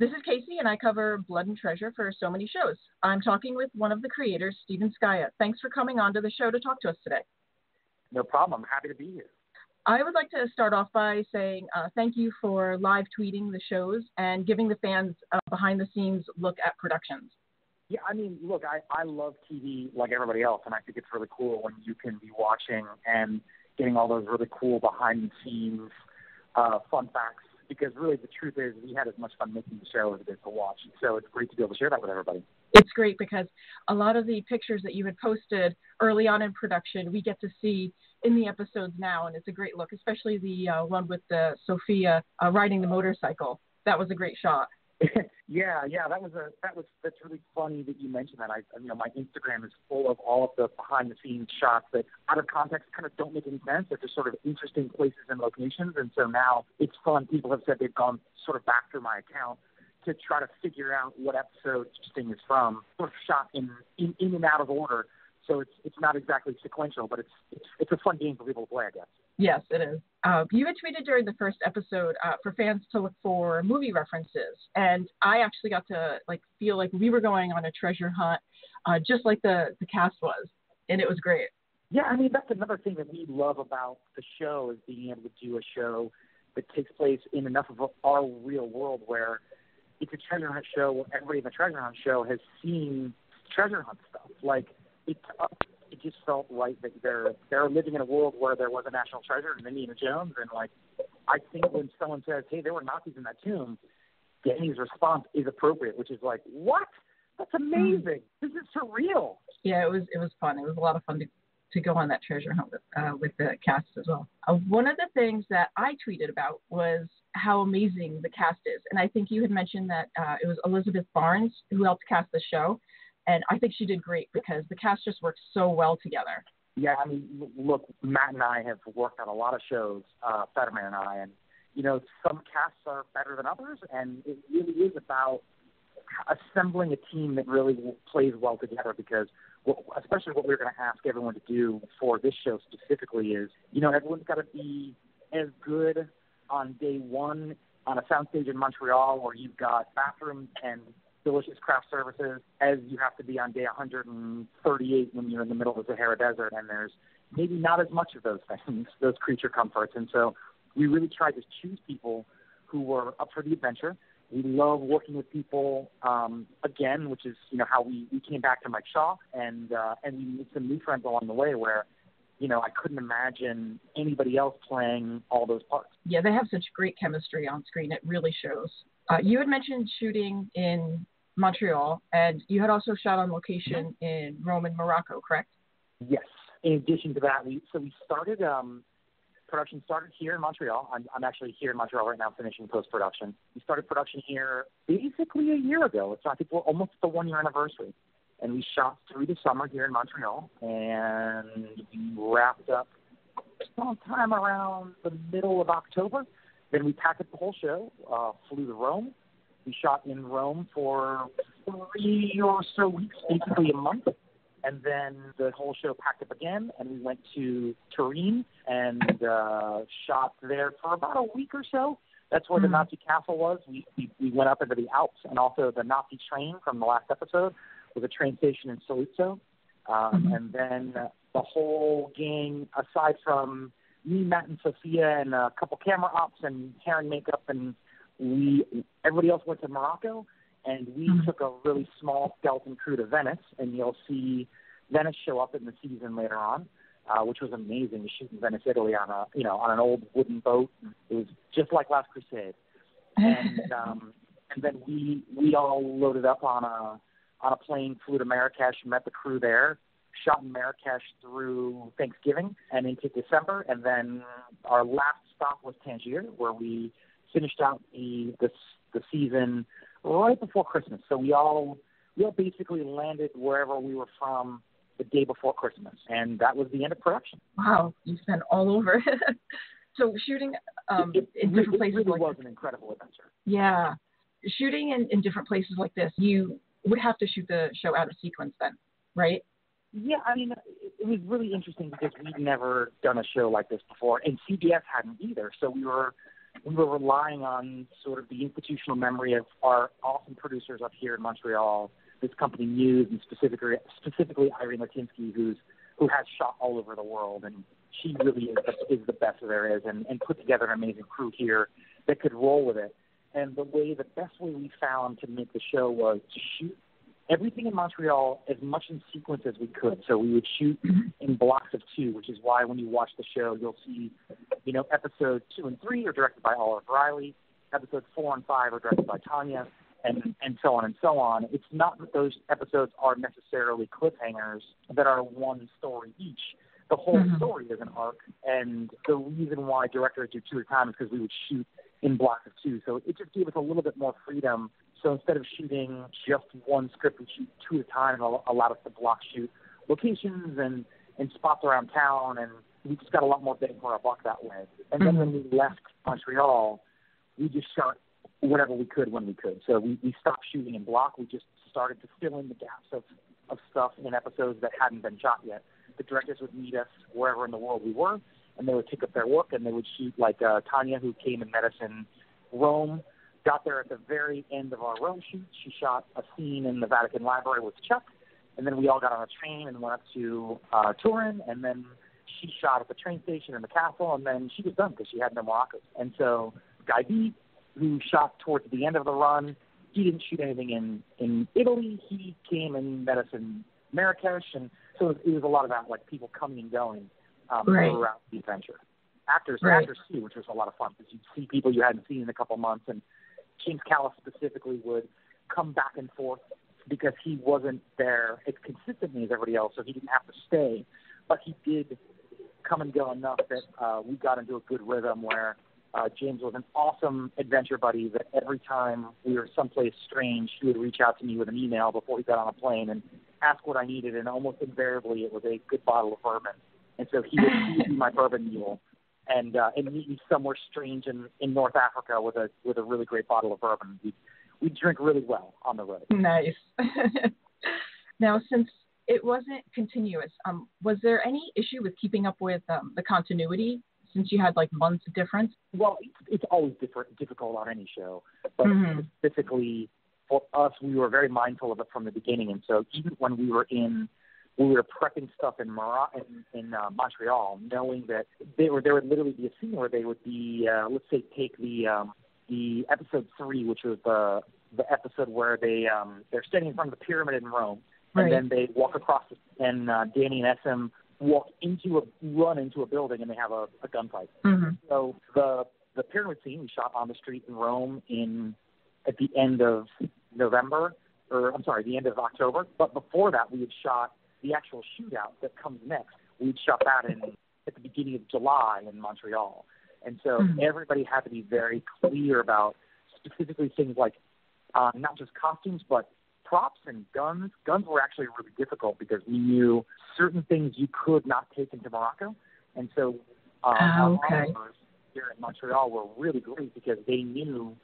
This is Casey, and I cover Blood and Treasure for so many shows. I'm talking with one of the creators, Stephen Scaia. Thanks for coming on to the show to talk to us today. No problem. I'm happy to be here. I would like to start off by saying thank you for live tweeting the shows and giving the fans a behind-the-scenes look at productions. Yeah, I mean, look, I love TV like everybody else, and I think it's really cool when you can be watching and getting all those really cool behind-the-scenes fun facts. Because really the truth is we had as much fun making the show as it is to watch. So it's great to be able to share that with everybody. It's great because a lot of the pictures that you had posted early on in production, we get to see in the episodes now. And it's a great look, especially the one with the Sophia riding the motorcycle. That was a great shot. Yeah. That's really funny that you mentioned that. You know, my Instagram is full of all of the behind the scenes shots that out of context kind of don't make any sense. They're just sort of interesting places and locations. And so now it's fun. People have said they've gone sort of back through my account to try to figure out what episode each thing is from, sort of shot in and out of order. So it's not exactly sequential, but it's a fun game for people to play, I guess. Yes, it is. You had tweeted during the first episode for fans to look for movie references, and I actually got to feel like we were going on a treasure hunt, just like the cast was, and it was great. Yeah, I mean that's another thing that we love about the show is being able to do a show that takes place in enough of our real world where it's a treasure hunt show where everybody in the treasure hunt show has seen treasure hunt stuff. It just felt right that they're living in a world where there was a national treasure in Indiana Jones, and I think when someone says, "Hey, there were Nazis in that tomb," Danny's response is appropriate, which is like, "What? That's amazing! This is surreal." Yeah, it was fun. It was a lot of fun to go on that treasure hunt with the cast as well. One of the things that I tweeted about was how amazing the cast is, and I think you had mentioned that it was Elizabeth Barnes who helped cast the show. And I think she did great because the cast just worked so well together. Yeah, I mean, look, Matt and I have worked on a lot of shows, Letterman and I, and, you know, some casts are better than others, and it really is about assembling a team that really plays well together because, especially what we're going to ask everyone to do for this show specifically is, you know, everyone's got to be as good on day one on a soundstage in Montreal where you've got bathrooms and delicious craft services as you have to be on day 138 when you're in the middle of the Sahara Desert and there's maybe not as much of those things, those creature comforts. And so we really tried to choose people who were up for the adventure. We love working with people, again, which is, you know, how we came back to Mike Shaw and we made some new friends along the way where, you know, I couldn't imagine anybody else playing all those parts. Yeah, they have such great chemistry on screen. It really shows. You had mentioned shooting in Montreal, and you had also shot on location in Rome and Morocco, correct? Yes. In addition to that, we started production started here in Montreal. I'm actually here in Montreal right now finishing post-production. We started production here basically a year ago. So I think we're almost at the one-year anniversary. And we shot through the summer here in Montreal, and we wrapped up sometime around the middle of October. Then we packed up the whole show, flew to Rome. We shot in Rome for 3 or so weeks, basically a month. And then the whole show packed up again, and we went to Turin and shot there for about a week or so. That's where the Nazi castle was. We went up into the Alps, and also the Nazi train from the last episode was a train station in Saluzzo. And then the whole gang, aside from me, Matt, and Sophia, and a couple camera ops and hair and makeup, and everybody else went to Morocco, and we took a really small skeleton crew to Venice, and you'll see Venice show up in the season later on, which was amazing. We shoot in Venice, Italy, on an old wooden boat. It was just like Last Crusade, and then we all loaded up on a plane, flew to Marrakesh, met the crew there. Shot in Marrakesh through Thanksgiving and into December, and then our last stop was Tangier, where we finished out the season right before Christmas. So we all basically landed wherever we were from the day before Christmas, and that was the end of production. Wow, you've been all over. So shooting in different places really was an incredible adventure. Yeah, shooting in different places like this, you would have to shoot the show out of sequence then, right? Yeah, I mean, it was really interesting because we'd never done a show like this before, and CBS hadn't either. So we were we were relying on sort of the institutional memory of our awesome producers up here in Montreal, this company Muse, and specifically Irene Lutinsky, who has shot all over the world, and she really is the best there is, and put together an amazing crew here that could roll with it. And the best way we found to make the show was to shoot everything in Montreal as much in sequence as we could. So we would shoot in blocks of two, which is why when you watch the show, you'll see, you know, episode 2 and 3 are directed by Oliver Riley, episodes 4 and 5 are directed by Tanya, and so on and so on. It's not that those episodes are necessarily cliffhangers that are one story each. The whole story is an arc, and the reason why directors do 2 at a time is because we would shoot in blocks of 2. So it just gave us a little bit more freedom. So instead of shooting just one script, we shoot 2 at a time, and allowed us to block shoot locations and spots around town, and we just got a lot more bang for our buck that way. And then when we left Montreal, we just shot whatever we could when we could. So we stopped shooting in block. We just started to fill in the gaps of stuff in episodes that hadn't been shot yet. The directors would meet us wherever in the world we were, and they would pick up their work, and they would shoot, like Tanya, who came and met us in Rome, got there at the very end of our Rome shoot. She shot a scene in the Vatican Library with Chuck, and then we all got on a train and went up to Turin, and then she shot at the train station in the castle, and then she was done because she had no more actors. And so Guy B, who shot towards the end of the run, he didn't shoot anything in Italy. He came and met us in Marrakesh, and so it was a lot of that, like, people coming and going throughout the adventure. Actors too, which was a lot of fun because you'd see people you hadn't seen in a couple months, and James Callis specifically would come back and forth because he wasn't there as consistently as everybody else, so he didn't have to stay. But he did come and go enough that we got into a good rhythm where James was an awesome adventure buddy that every time we were someplace strange, he would reach out to me with an email before he got on a plane and ask what I needed, and almost invariably it was a good bottle of bourbon. And so he would be my bourbon mule and meet me somewhere strange in North Africa with a really great bottle of bourbon. We drink really well on the road. Nice. Now, since it wasn't continuous, was there any issue with keeping up with the continuity since you had, like, months of difference? Well, it's always difficult on any show, but specifically for us, we were very mindful of it from the beginning. And so even when we were prepping stuff in Montreal, knowing that there would literally be a scene where they would be, let's say, take the episode 3, which was the episode where they're standing in front of the pyramid in Rome, and then they walk across, and Danny and Essam run into a building, and they have a gunfight. So the pyramid scene we shot on the street in Rome at the end of the end of October. But before that, we had shot the actual shootout that comes next. We'd shot that at the beginning of July in Montreal. And so everybody had to be very clear about specifically things like not just costumes, but props and guns. Guns were actually really difficult because we knew certain things you could not take into Morocco. And so our modelers here in Montreal were really great because they knew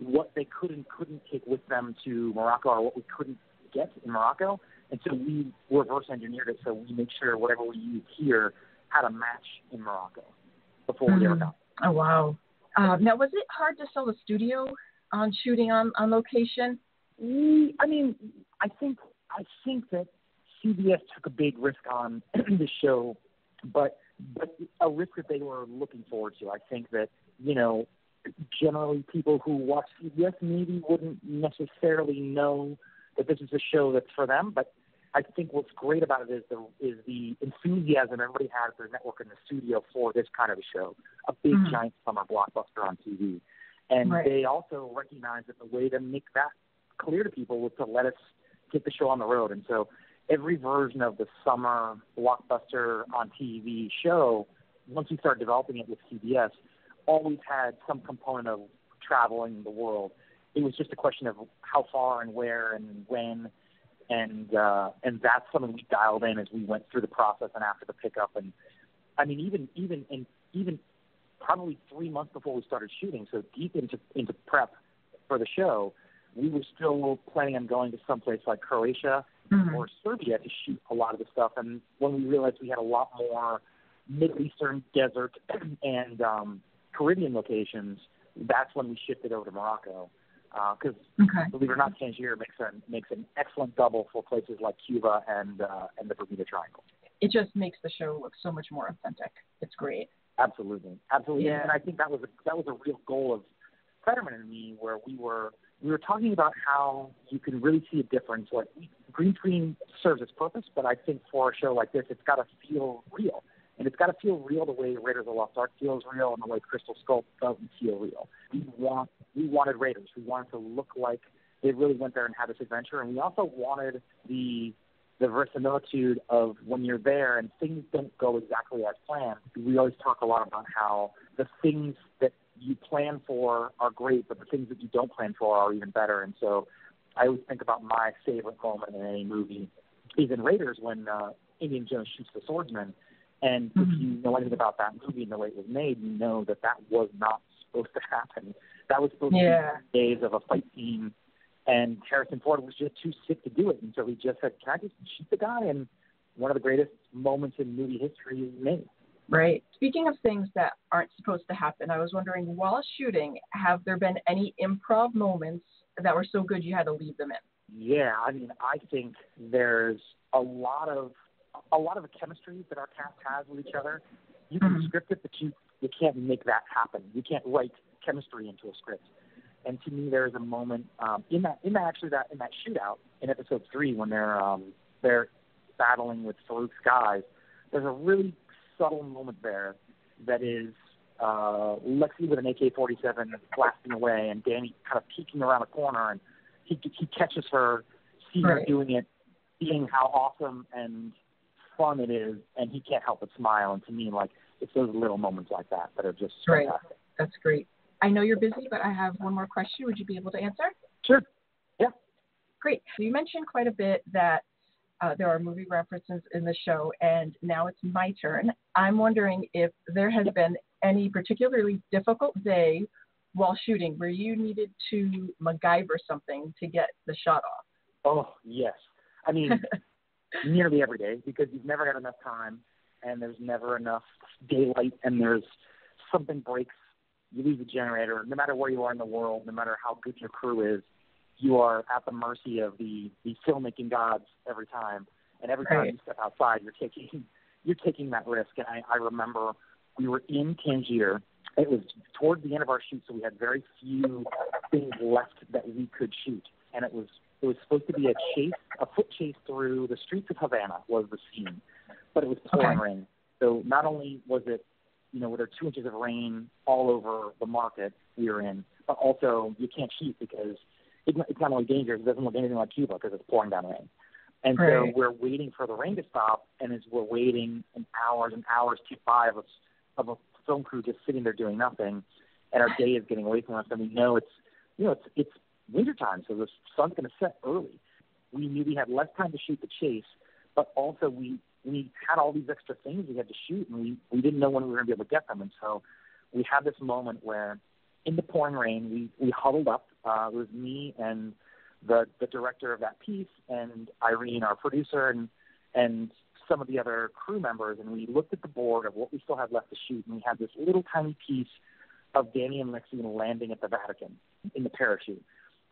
what they could and couldn't take with them to Morocco, or what we couldn't get in Morocco. And so we reverse engineered it, so we make sure whatever we use here had a match in Morocco before we ever got it. Oh, wow. Now, was it hard to sell the studio on shooting on location? I think that CBS took a big risk on the show, but a risk that they were looking forward to. I think that, you know, generally people who watch CBS maybe wouldn't necessarily know that this is a show that's for them, but I think what's great about it is the enthusiasm everybody has for the network in the studio for this kind of a show, a big, giant summer blockbuster on TV. And they also recognize that the way to make that clear to people was to let us get the show on the road. And so every version of the summer blockbuster on TV show, once you start developing it with CBS, always had some component of traveling the world. It was just a question of how far and where and when, and that's something we dialed in as we went through the process and after the pickup. And I mean, even probably 3 months before we started shooting, so deep into prep for the show, we were still planning on going to someplace like Croatia or Serbia to shoot a lot of the stuff. And when we realized we had a lot more Middle Eastern desert and Caribbean locations, that's when we shifted over to Morocco. Because, believe it or not, Tangier makes an excellent double for places like Cuba and the Bermuda Triangle. It just makes the show look so much more authentic. It's great. Absolutely. Yeah. And I think that was a real goal of Letterman and me, where we were talking about how you can really see a difference. Like, green screen serves its purpose, but I think for a show like this, it's got to feel real. And it's got to feel real the way Raiders of the Lost Ark feels real and the way Crystal Skull doesn't feel real. We wanted Raiders. We wanted to look like they really went there and had this adventure. And we also wanted the verisimilitude of when you're there and things don't go exactly as planned. We always talk a lot about how the things that you plan for are great, but the things that you don't plan for are even better. And so I always think about my favorite moment in any movie is in Raiders when Indiana Jones shoots the swordsman. And if you know anything about that movie and the way it was made, you know that was not supposed to happen. That was supposed to be days of a fight scene, and Harrison Ford was just too sick to do it. And so he just said, can I just shoot the guy? And one of the greatest moments in movie history is made. Right. Speaking of things that aren't supposed to happen, I was wondering, while shooting, have there been any improv moments that were so good you had to leave them in? Yeah. I mean, I think there's a lot of the chemistry that our cast has with each other. You can script it, but you can't make that happen. You can't write chemistry into a script. And to me, there is a moment in that shootout in episode 3 when they're battling with Farouk's guys. There's a really subtle moment there that is Lexi with an AK-47 blasting away, and Danny kind of peeking around a corner, and he catches her, sees her doing it, seeing how awesome and fun it is, and he can't help but smile. And to me, like, it's those little moments like that that are just fantastic. That's great. I know you're busy, but I have one more question. Would you be able to answer? Sure. Yeah. Great. So you mentioned quite a bit that there are movie references in the show, and now it's my turn. I'm wondering if there has been any particularly difficult day while shooting where you needed to MacGyver something to get the shot off. Oh, yes. I mean, nearly every day, because you've never got enough time, and there's never enough daylight, and there's something breaks. You lose the generator. No matter where you are in the world, no matter how good your crew is, you are at the mercy of the filmmaking gods every time. And every time you step outside, you're taking that risk. And I remember we were in Tangier. It was toward the end of our shoot, so we had very few things left that we could shoot. And it was supposed to be a foot chase through the streets of Havana was the scene, but it was pouring rain. So not only was it, were there 2 inches of rain all over the market we were in, but also you can't shoot because it's not only dangerous, it doesn't look anything like Cuba because it's pouring down rain. And so we're waiting for the rain to stop, and as we're waiting, and hours tick by of a film crew just sitting there doing nothing, and our day is getting away from us, and we know it's wintertime, so the sun's going to set early. We knew we had less time to shoot the chase, but also we had all these extra things we had to shoot, and we didn't know when we were going to be able to get them. And so we had this moment where in the pouring rain, we huddled up. It was me and the director of that piece and Irene, our producer, and some of the other crew members, and we looked at the board of what we still had left to shoot, and we had this little tiny piece of Danny and Lexi landing at the Vatican in the parachute.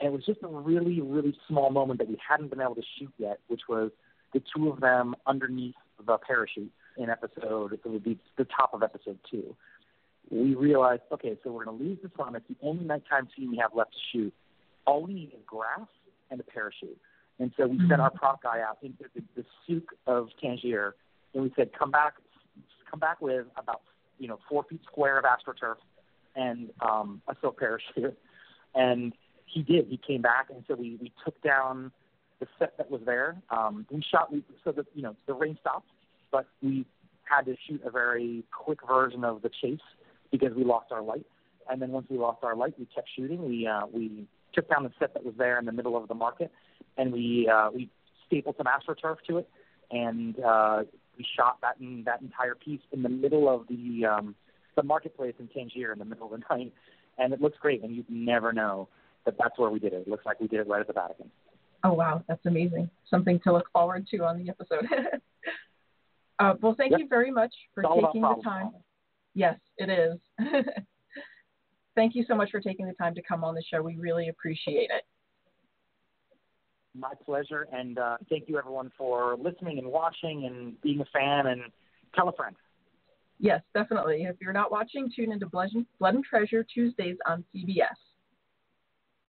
And it was just a really, really small moment that we hadn't been able to shoot yet, which was the two of them underneath the parachute in episode. It would be the top of episode 2. We realized, okay, so we're going to lose the sun. It's the only nighttime scene we have left to shoot. All we need is grass and a parachute. And so we sent our prop guy out into the souk of Tangier, and we said, come back with about 4 feet square of astroturf and a silk parachute. And he did. He came back, and so we took down the set that was there. We shot so that the rain stopped, but we had to shoot a very quick version of the chase because we lost our light. And then once we lost our light, we kept shooting. We took down the set that was there in the middle of the market, and we stapled some astroturf to it, and we shot that entire piece in the middle of the marketplace in Tangier in the middle of the night, and it looks great. And you'd never know that that's where we did it. It looks like we did it right at the Vatican. Oh, wow. That's amazing. Something to look forward to on the episode. Well, thank you very much for taking the time. Yes, it is. thank you so much for taking the time to come on the show. We really appreciate it. My pleasure, and thank you, everyone, for listening and watching and being a fan, and tell a friend. Yes, definitely. If you're not watching, tune into Blood and Treasure Tuesdays on CBS.